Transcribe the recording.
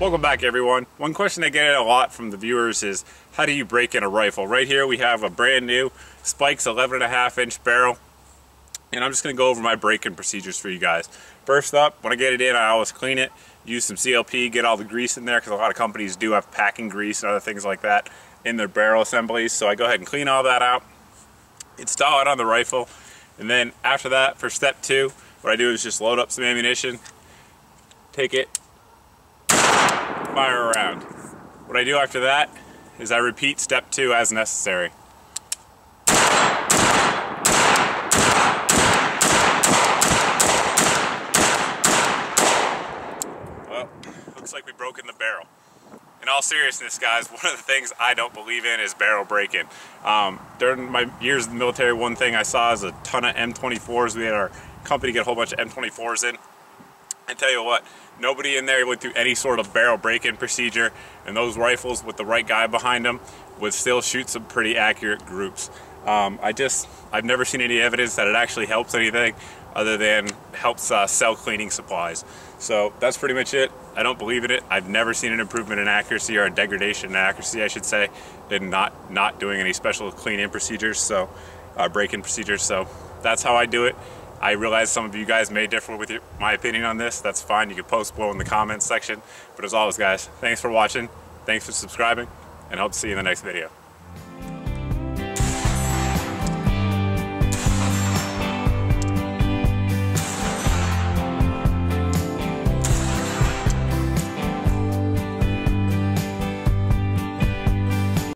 Welcome back, everyone. One question I get a lot from the viewers is, how do you break in a rifle? Right here we have a brand new Spikes 11.5-inch barrel, and I'm just going to go over my break-in procedures for you guys. First up, when I get it in, I always clean it, use some CLP, get all the grease in there, because a lot of companies do have packing grease and other things like that in their barrel assemblies. So I go ahead and clean all that out, install it on the rifle, and then after that, for step two, what I do is just load up some ammunition, take it, fire around. What I do after that is I repeat step two as necessary. Well, looks like we broke in the barrel. In all seriousness, guys, one of the things I don't believe in is barrel breaking. During my years in the military, one thing I saw is a ton of M24s. We had our company get a whole bunch of M24s in. I tell you what, nobody in there went through any sort of barrel break-in procedure, and those rifles with the right guy behind them would still shoot some pretty accurate groups. I've never seen any evidence that it actually helps anything other than helps sell cleaning supplies. So that's pretty much it. I don't believe in it. I've never seen an improvement in accuracy, or a degradation in accuracy, I should say, in not doing any special clean-in procedures, so break-in procedures. So that's how I do it. I realize some of you guys may differ with my opinion on this. That's fine. You can post below in the comments section. But as always, guys, thanks for watching. Thanks for subscribing. And hope to see you in the next video.